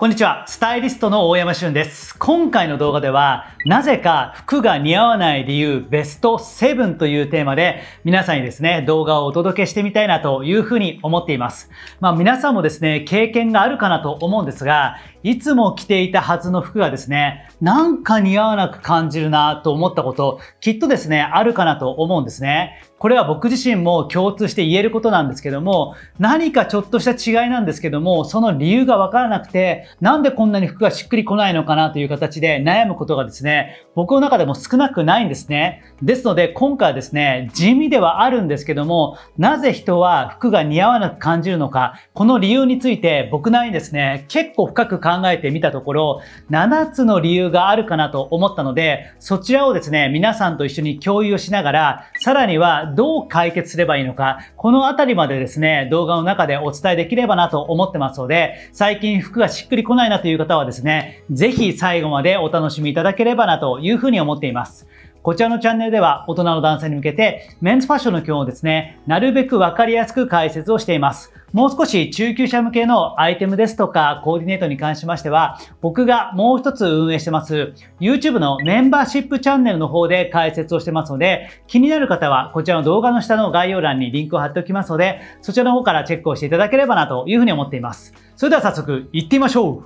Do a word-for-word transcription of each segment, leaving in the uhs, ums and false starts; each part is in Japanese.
こんにちは、スタイリストの大山俊です。今回の動画では、なぜか服が似合わない理由ベストセブンというテーマで、皆さんにですね、動画をお届けしてみたいなというふうに思っています。まあ皆さんもですね、経験があるかなと思うんですが、いつも着ていたはずの服がですね、なんか似合わなく感じるなと思ったこと、きっとですね、あるかなと思うんですね。これは僕自身も共通して言えることなんですけども、何かちょっとした違いなんですけども、その理由がわからなくて、なんでこんなに服がしっくりこないのかなという形で悩むことがですね、僕の中でも少なくないんですね。ですので今回はですね、地味ではあるんですけども、なぜ人は服が似合わなく感じるのか、この理由について僕なりにですね、結構深く考えてみたところ、ななつの理由があるかなと思ったので、そちらをですね、皆さんと一緒に共有しながら、さらにはどう解決すればいいのか、このあたりまでですね、動画の中でお伝えできればなと思ってますので、最近服がしっくり来ないなという方はですね、ぜひ最後までお楽しみいただければなというふうに思っています。こちらのチャンネルでは大人の男性に向けてメンズファッションの基本をですね、なるべくわかりやすく解説をしています。もう少し中級者向けのアイテムですとかコーディネートに関しましては、僕がもう一つ運営してます YouTube のメンバーシップチャンネルの方で解説をしてますので、気になる方はこちらの動画の下の概要欄にリンクを貼っておきますので、そちらの方からチェックをしていただければなというふうに思っています。それでは早速行ってみましょう。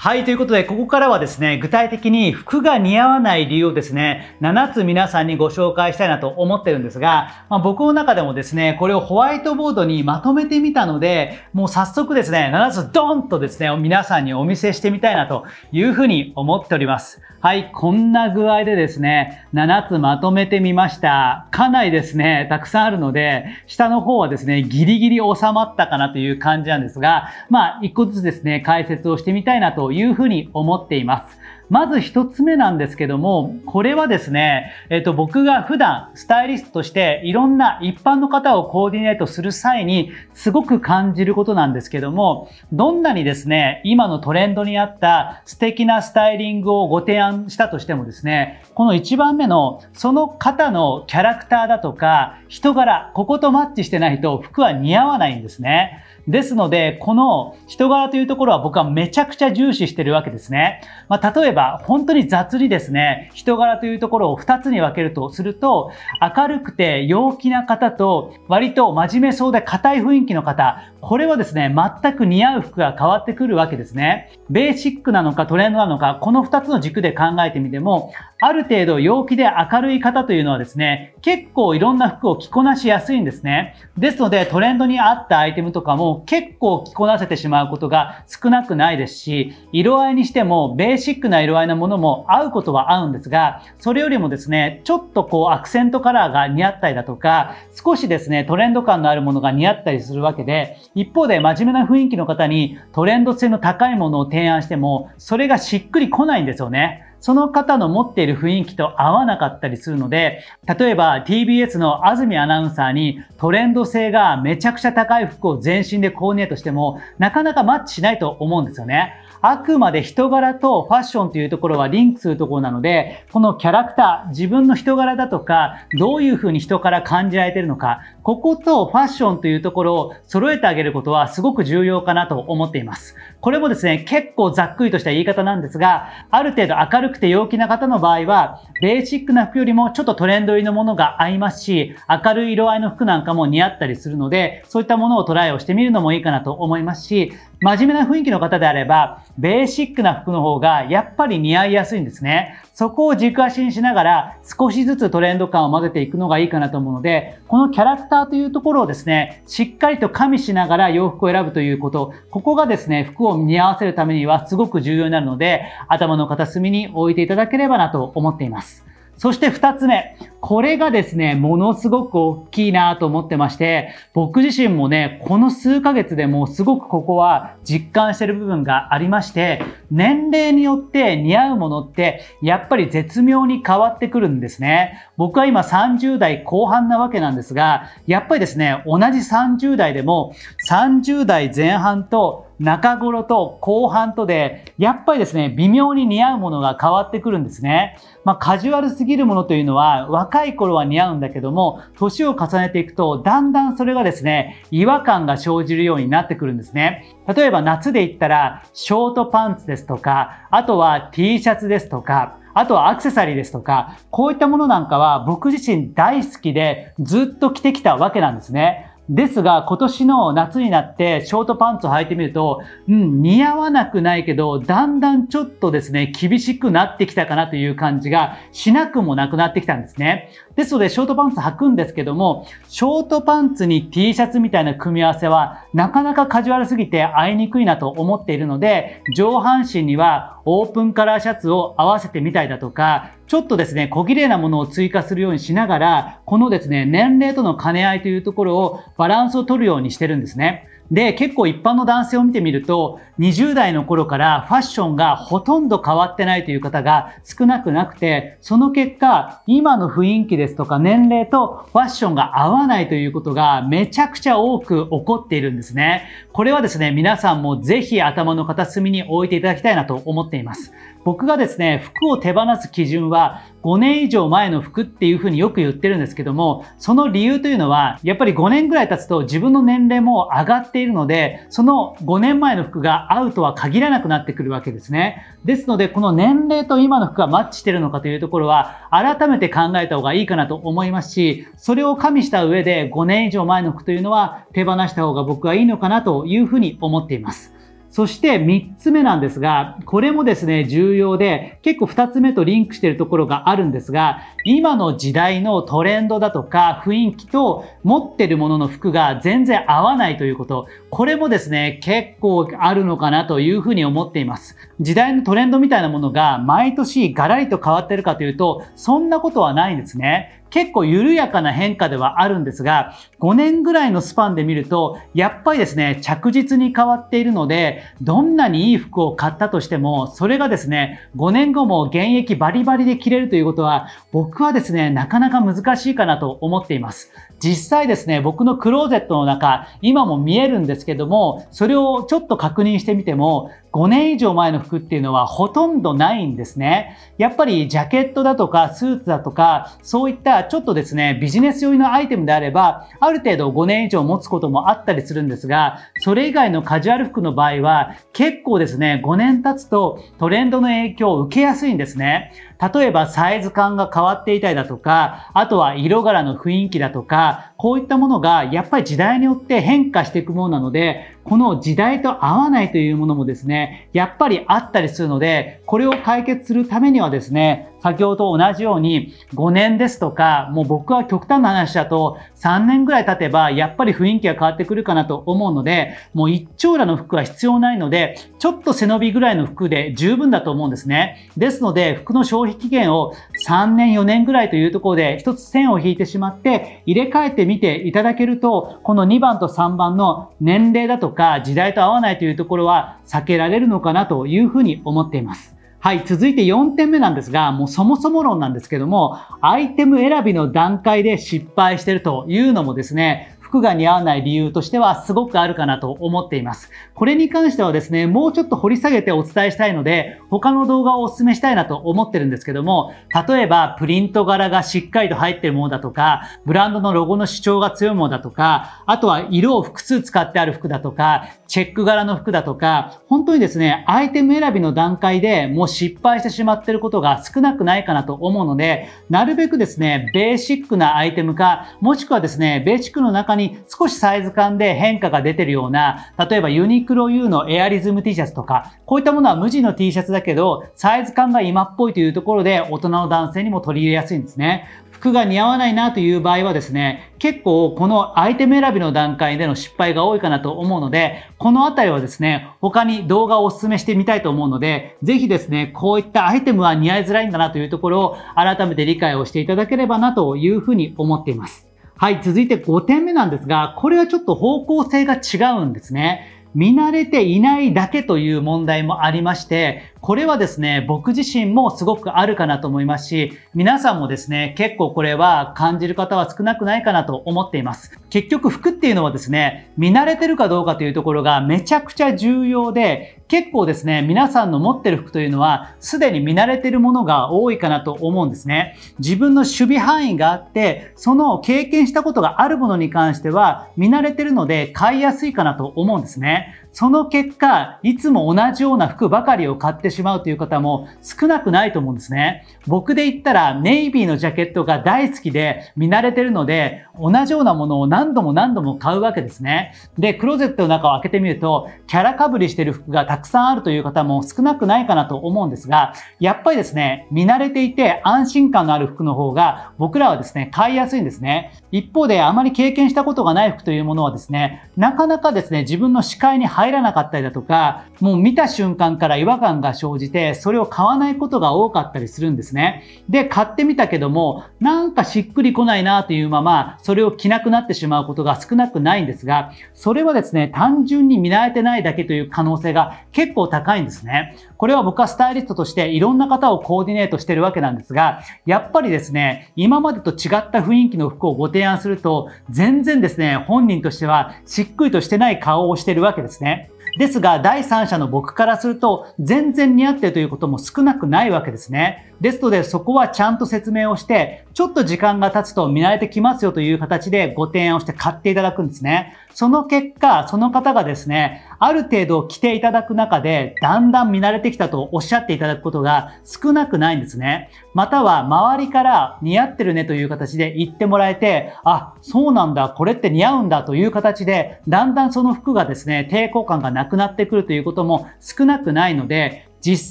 はい。ということで、ここからはですね、具体的に服が似合わない理由をですね、ななつ皆さんにご紹介したいなと思ってるんですが、まあ、僕の中でもですね、これをホワイトボードにまとめてみたので、もう早速ですね、ななつドンとですね、皆さんにお見せしてみたいなというふうに思っております。はい。こんな具合でですね、ななつまとめてみました。かなりですね、たくさんあるので、下の方はですね、ギリギリ収まったかなという感じなんですが、まあ、一個ずつですね、解説をしてみたいなと、というふうに思っています。まず一つ目なんですけども、これはですね、えっと、僕が普段スタイリストとしていろんな一般の方をコーディネートする際にすごく感じることなんですけども、どんなにですね、今のトレンドに合った素敵なスタイリングをご提案したとしてもですね、この一番目のその方のキャラクターだとか人柄、こことマッチしてないと服は似合わないんですね。ですので、この人柄というところは僕はめちゃくちゃ重視してるわけですね。まあ、例えば本当に雑にですね、人柄というところをふたつに分けるとすると、明るくて陽気な方と割と真面目そうで硬い雰囲気の方、これはですね、全く似合う服が変わってくるわけですね。ベーシックなのかトレンドなのか、このふたつの軸で考えてみても、ある程度陽気で明るい方というのはですね、結構いろんな服を着こなしやすいんですね。ですので、トレンドに合ったアイテムとかも結構着こなせてしまうことが少なくないですし、色合いにしてもベーシックな色合い色合いなものも合うことは合うんですが、それよりもですね、ちょっとこうアクセントカラーが似合ったりだとか、少しですね、トレンド感のあるものが似合ったりするわけで、一方で真面目な雰囲気の方にトレンド性の高いものを提案しても、それがしっくりこないんですよね。その方の持っている雰囲気と合わなかったりするので、例えば ティービーエス の安住アナウンサーにトレンド性がめちゃくちゃ高い服を全身でコーディネートしても、なかなかマッチしないと思うんですよね。あくまで人柄とファッションというところはリンクするところなので、このキャラクター、自分の人柄だとか、どういうふうに人から感じられているのか、こことファッションというところを揃えてあげることはすごく重要かなと思っています。これもですね、結構ざっくりとした言い方なんですが、ある程度明るい明るくて陽気な方の場合は、ベーシックな服よりもちょっとトレンド入りのものが合いますし、明るい色合いの服なんかも似合ったりするので、そういったものをトライをしてみるのもいいかなと思いますし、真面目な雰囲気の方であれば、ベーシックな服の方がやっぱり似合いやすいんですね。そこを軸足にしながら、少しずつトレンド感を混ぜていくのがいいかなと思うので、このキャラクターというところをですね、しっかりと加味しながら洋服を選ぶということ、ここがですね、服を似合わせるためにはすごく重要になるので、頭の片隅に置いていただければなと思っています。そして二つ目。これがですね、ものすごく大きいなと思ってまして、僕自身もね、この数ヶ月でもうすごくここは実感してる部分がありまして、年齢によって似合うものって、やっぱり絶妙に変わってくるんですね。僕は今さんじゅうだいこう半なわけなんですが、やっぱりですね、同じさんじゅうだいでもさんじゅうだいぜん半と、中頃と後半とで、やっぱりですね、微妙に似合うものが変わってくるんですね。まあ、カジュアルすぎるものというのは、若い頃は似合うんだけども、年を重ねていくと、だんだんそれがですね、違和感が生じるようになってくるんですね。例えば夏で言ったら、ショートパンツですとか、あとは T シャツですとか、あとはアクセサリーですとか、こういったものなんかは僕自身大好きでずっと着てきたわけなんですね。ですが今年の夏になってショートパンツを履いてみると、うん、似合わなくないけど、だんだんちょっとですね、厳しくなってきたかなという感じがしなくもなくなってきたんですね。ですのでショートパンツ履くんですけども、ショートパンツに T シャツみたいな組み合わせはなかなかカジュアルすぎて合いにくいなと思っているので、上半身にはオープンカラーシャツを合わせてみたいだとか、ちょっとですね、小綺麗なものを追加するようにしながら、このですね、年齢との兼ね合いというところをバランスを取るようにしてるんですね。で、結構一般の男性を見てみると、にじゅう代の頃からファッションがほとんど変わってないという方が少なくなくて、その結果、今の雰囲気ですとか年齢とファッションが合わないということがめちゃくちゃ多く起こっているんですね。これはですね、皆さんもぜひ頭の片隅に置いていただきたいなと思っています。僕がですね、服を手放す基準はごねん以上前の服っていうふうによく言ってるんですけども、その理由というのは、やっぱりごねんぐらい経つと自分の年齢も上がっているので、そのごねんまえの服が合うとは限らなくなってくるわけですね。ですので、この年齢と今の服がマッチしてるのかというところは、改めて考えた方がいいかなと思いますし、それを加味した上でごねん以上前の服というのは手放した方が僕はいいのかなというふうに思っています。そしてみっつめなんですが、これもですね、重要で、結構ふたつめとリンクしているところがあるんですが、今の時代のトレンドだとか雰囲気と持ってるものの服が全然合わないということ。これもですね、結構あるのかなというふうに思っています。時代のトレンドみたいなものが毎年ガラリと変わってるかというと、そんなことはないんですね。結構緩やかな変化ではあるんですが、ごねんぐらいのスパンで見ると、やっぱりですね、着実に変わっているので、どんなにいい服を買ったとしても、それがですね、ごねんごも現役バリバリで着れるということは、僕はですね、なかなか難しいかなと思っています。実際ですね、僕のクローゼットの中、今も見えるんですけども、それをちょっと確認してみても、ごねん以上前の服っていうのはほとんどないんですね。やっぱりジャケットだとかスーツだとか、そういったちょっとですね、ビジネス寄りのアイテムであれば、ある程度ごねん以上持つこともあったりするんですが、それ以外のカジュアル服の場合は、結構ですね、ごねん経つとトレンドの影響を受けやすいんですね。例えばサイズ感が変わっていたりだとか、あとは色柄の雰囲気だとか、こういったものがやっぱり時代によって変化していくものなので、この時代と合わないというものもですね、やっぱりあったりするので、これを解決するためにはですね、先ほどと同じようにごねんですとか、もう僕は極端な話だとさんねんぐらい経てばやっぱり雰囲気が変わってくるかなと思うので、もう一長羅の服は必要ないので、ちょっと背伸びぐらいの服で十分だと思うんですね。ですので、服の消費期限をさんねんよねんぐらいというところで一つ線を引いてしまって入れ替えてみていただけると、このにばんとさんばんの年齢だとか時代と合わないというところは避けられるのかなというふうに思っています。はい、続いてよんてんめなんですが、もうそもそも論なんですけども、アイテム選びの段階で失敗してるというのもですね、服が似合わない理由としてはすごくあるかなと思っています。これに関してはですね、もうちょっと掘り下げてお伝えしたいので、他の動画をお勧めしたいなと思ってるんですけども、例えばプリント柄がしっかりと入ってるものだとか、ブランドのロゴの主張が強いものだとか、あとは色を複数使ってある服だとか、チェック柄の服だとか、本当にですね、アイテム選びの段階でもう失敗してしまってることが少なくないかなと思うので、なるべくですね、ベーシックなアイテムか、もしくはですね、ベーシックの中に少しサイズ感で変化が出てるような、例えばユニークユニクロ ユー のエアリズム T シャツとか、こういったものは無地の T シャツだけど、サイズ感が今っぽいというところで大人の男性にも取り入れやすいんですね。服が似合わないなという場合はですね、結構このアイテム選びの段階での失敗が多いかなと思うので、このあたりはですね、他に動画をお勧めしてみたいと思うので、ぜひですね、こういったアイテムは似合いづらいんだなというところを改めて理解をしていただければなというふうに思っています。はい、続いてごてんめなんですが、これはちょっと方向性が違うんですね。見慣れていないだけという問題もありまして、これはですね、僕自身もすごくあるかなと思いますし、皆さんもですね、結構これは感じる方は少なくないかなと思っています。結局服っていうのはですね、見慣れてるかどうかというところがめちゃくちゃ重要で、結構ですね、皆さんの持ってる服というのはすでに見慣れてるものが多いかなと思うんですね。自分の守備範囲があって、その経験したことがあるものに関しては見慣れてるので買いやすいかなと思うんですね。その結果、いつも同じような服ばかりを買ってしまうという方も少なくないと思うんですね。僕で言ったらネイビーのジャケットが大好きで見慣れてるので、同じようなものを何度も何度も買うわけですね。で、クローゼットの中を開けてみると、キャラかぶりしてる服がたくさんあるという方も少なくないかなと思うんですが、やっぱりですね、見慣れていて安心感のある服の方が僕らはですね、買いやすいんですね。一方であまり経験したことがない服というものはですね、なかなかですね、自分の視界に入らなかったりだとか、もう見た瞬間から違和感が生じて、それを買わないことが多かったりするんですね。で、買ってみたけども、なんかしっくりこないなというまま、それを着なくなってしまうことが少なくないんですが、それはですね、単純に見慣れてないだけという可能性が結構高いんですね。これは僕はスタイリストとしていろんな方をコーディネートしてるわけなんですが、やっぱりですね、今までと違った雰囲気の服をご提案すると、全然ですね、本人としてはしっくりとしてない顔をしてるわけですね。ですが、第三者の僕からすると、全然似合っているということも少なくないわけですね。ですので、そこはちゃんと説明をして、ちょっと時間が経つと見慣れてきますよという形でご提案をして買っていただくんですね。その結果、その方がですね、ある程度着ていただく中で、だんだん見慣れてきたとおっしゃっていただくことが少なくないんですね。または、周りから似合ってるねという形で言ってもらえて、あ、そうなんだ、これって似合うんだという形で、だんだんその服がですね、抵抗感がなくなってくるということも少なくないので、実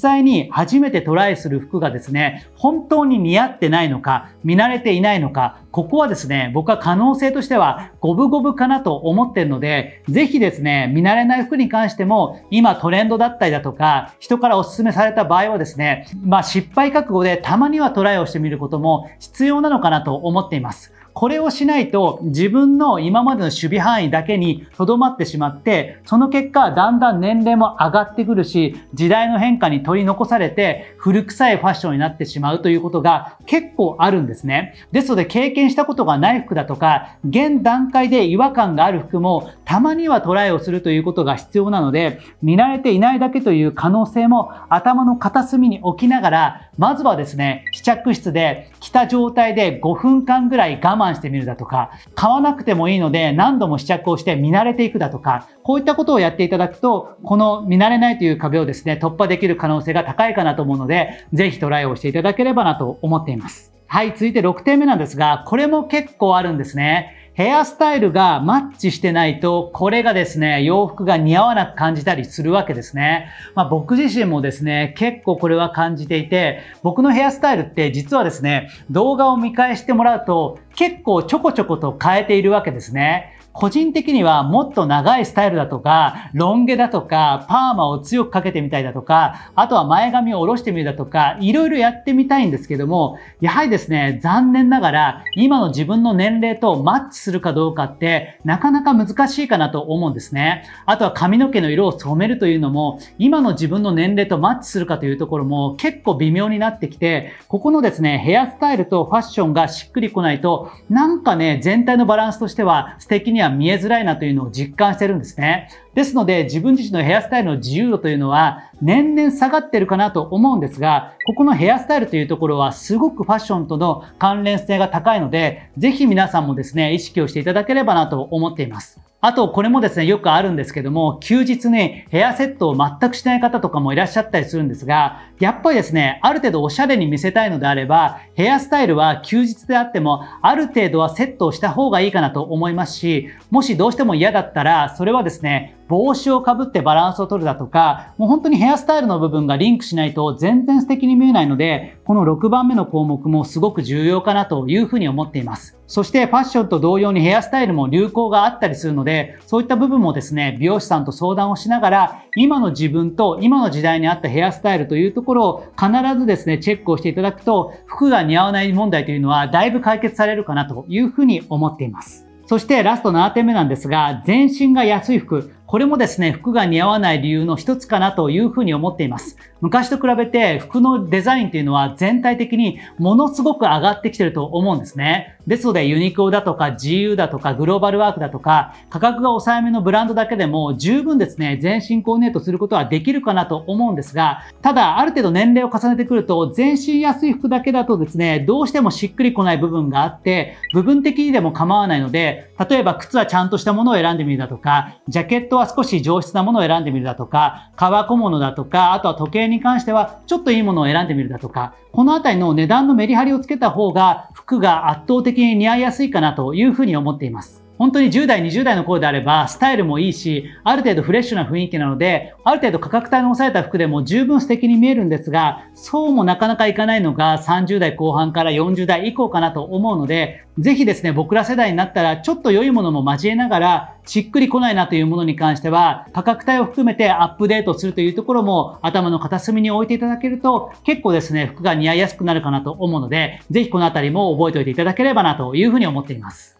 際に初めてトライする服がですね、本当に似合ってないのか、見慣れていないのか、ここはですね、僕は可能性としては五分五分かなと思っているので、ぜひですね、見慣れない服に関しても、今トレンドだったりだとか、人からお勧めされた場合はですね、まあ失敗覚悟でたまにはトライをしてみることも必要なのかなと思っています。これをしないと自分の今までの守備範囲だけに留まってしまって、その結果だんだん年齢も上がってくるし、時代の変化に取り残されて古臭いファッションになってしまうということが結構あるんですね。ですので経験したことがない服だとか、現段階で違和感がある服もたまにはトライをするということが必要なので、見慣れていないだけという可能性も頭の片隅に置きながら、まずはですね、試着室で着た状態でごふんかんぐらい我慢してみるだとか、買わなくてもいいので何度も試着をして見慣れていくだとか、こういったことをやっていただくと、この見慣れないという壁をですね、突破できる可能性が高いかなと思うので、ぜひトライをしていただければなと思っています。はい、続いてろくてんめなんですが、これも結構あるんですね。ヘアスタイルがマッチしてないと、これがですね、洋服が似合わなく感じたりするわけですね。まあ僕自身もですね、結構これは感じていて、僕のヘアスタイルって実はですね、動画を見返してもらうと、結構ちょこちょこと変えているわけですね。個人的にはもっと長いスタイルだとか、ロン毛だとか、パーマを強くかけてみたいだとか、あとは前髪を下ろしてみるだとか、いろいろやってみたいんですけども、やはりですね、残念ながら今の自分の年齢とマッチするかどうかってなかなか難しいかなと思うんですね。あとは髪の毛の色を染めるというのも、今の自分の年齢とマッチするかというところも結構微妙になってきて、ここのですね、ヘアスタイルとファッションがしっくりこないと、なんかね、全体のバランスとしては素敵には見えづらいなというのを実感してるんですね。ですので自分自身のヘアスタイルの自由度というのは年々下がってるかなと思うんですが、ここのヘアスタイルというところはすごくファッションとの関連性が高いので、ぜひ皆さんもですね、意識をしていただければなと思っています。あと、これもですね、よくあるんですけども、休日にヘアセットを全くしない方とかもいらっしゃったりするんですが、やっぱりですね、ある程度おしゃれに見せたいのであれば、ヘアスタイルは休日であっても、ある程度はセットをした方がいいかなと思いますし、もしどうしても嫌だったら、それはですね、帽子をかぶってバランスを取るだとか、もう本当にヘアスタイルの部分がリンクしないと全然素敵に見えないので、このろくばんめの項目もすごく重要かなというふうに思っています。そしてファッションと同様にヘアスタイルも流行があったりするので、そういった部分もですね、美容師さんと相談をしながら、今の自分と今の時代に合ったヘアスタイルというところを必ずですね、チェックをしていただくと、服が似合わない問題というのはだいぶ解決されるかなというふうに思っています。そしてラストななてんめなんですが、全身が安い服。これもですね、服が似合わない理由の一つかなというふうに思っています。昔と比べて服のデザインというのは全体的にものすごく上がってきてると思うんですね。ですのでユニクロだとか ジーユー だとかグローバルワークだとか価格が抑えめのブランドだけでも十分ですね、全身コーディネートすることはできるかなと思うんですが、ただある程度年齢を重ねてくると全身安い服だけだとですね、どうしてもしっくりこない部分があって部分的にでも構わないので、例えば靴はちゃんとしたものを選んでみるだとか、ジャケットは少し上質なものを選んでみるだとか、革小物だとか、あとは時計に関してはちょっといいものを選んでみるだとか、このあたりの値段のメリハリをつけた方が服が圧倒的に似合いやすいかなというふうに思っています。本当にじゅう代、にじゅう代の頃であれば、スタイルもいいし、ある程度フレッシュな雰囲気なので、ある程度価格帯の抑えた服でも十分素敵に見えるんですが、そうもなかなかいかないのがさんじゅう代後半からよんじゅう代以降かなと思うので、ぜひですね、僕ら世代になったら、ちょっと良いものも交えながら、しっくりこないなというものに関しては、価格帯を含めてアップデートするというところも、頭の片隅に置いていただけると、結構ですね、服が似合いやすくなるかなと思うので、ぜひこのあたりも覚えておいていただければなというふうに思っています。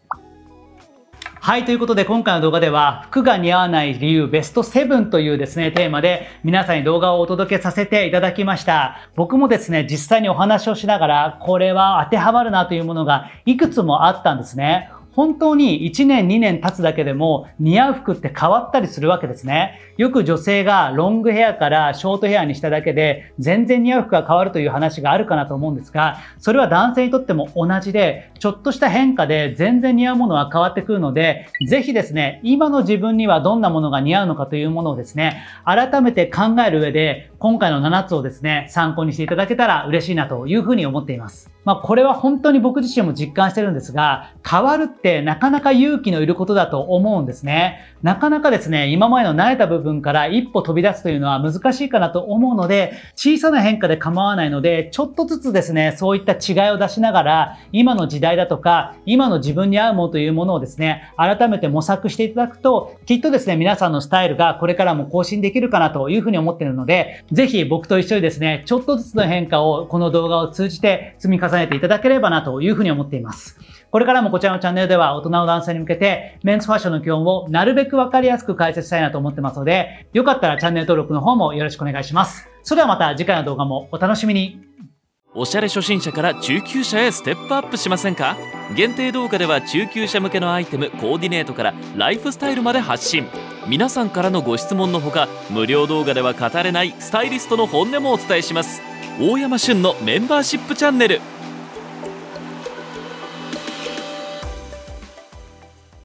はい。ということで、今回の動画では、服が似合わない理由ベストセブンというですね、テーマで皆さんに動画をお届けさせていただきました。僕もですね、実際にお話をしながら、これは当てはまるなというものがいくつもあったんですね。本当にいちねんにねん経つだけでも似合う服って変わったりするわけですね。よく女性がロングヘアからショートヘアにしただけで全然似合う服が変わるという話があるかなと思うんですが、それは男性にとっても同じで、ちょっとした変化で全然似合うものは変わってくるので、ぜひですね、今の自分にはどんなものが似合うのかというものをですね、改めて考える上で今回のななつをですね、参考にしていただけたら嬉しいなというふうに思っています。まあこれは本当に僕自身も実感してるんですが、変わるってなかなか勇気のいることだと思うんですね。なかなかですね、今までの慣れた部分から一歩飛び出すというのは難しいかなと思うので、小さな変化で構わないので、ちょっとずつですね、そういった違いを出しながら、今の時代だとか、今の自分に合うものというものをですね、改めて模索していただくと、きっとですね、皆さんのスタイルがこれからも更新できるかなというふうに思っているので、ぜひ僕と一緒にですね、ちょっとずつの変化をこの動画を通じて積み重ねていただければなというふうに思っています。これからもこちらのチャンネルでは大人の男性に向けてメンズファッションの基本をなるべくわかりやすく解説したいなと思ってますので、よかったらチャンネル登録の方もよろしくお願いします。それではまた次回の動画もお楽しみに。おしゃれ初心者から中級者へステップアップしませんか？限定動画では中級者向けのアイテム、コーディネートからライフスタイルまで発信。皆さんからのご質問のほか、無料動画では語れないスタイリストの本音もお伝えします。大山旬のメンバーシップチャンネル。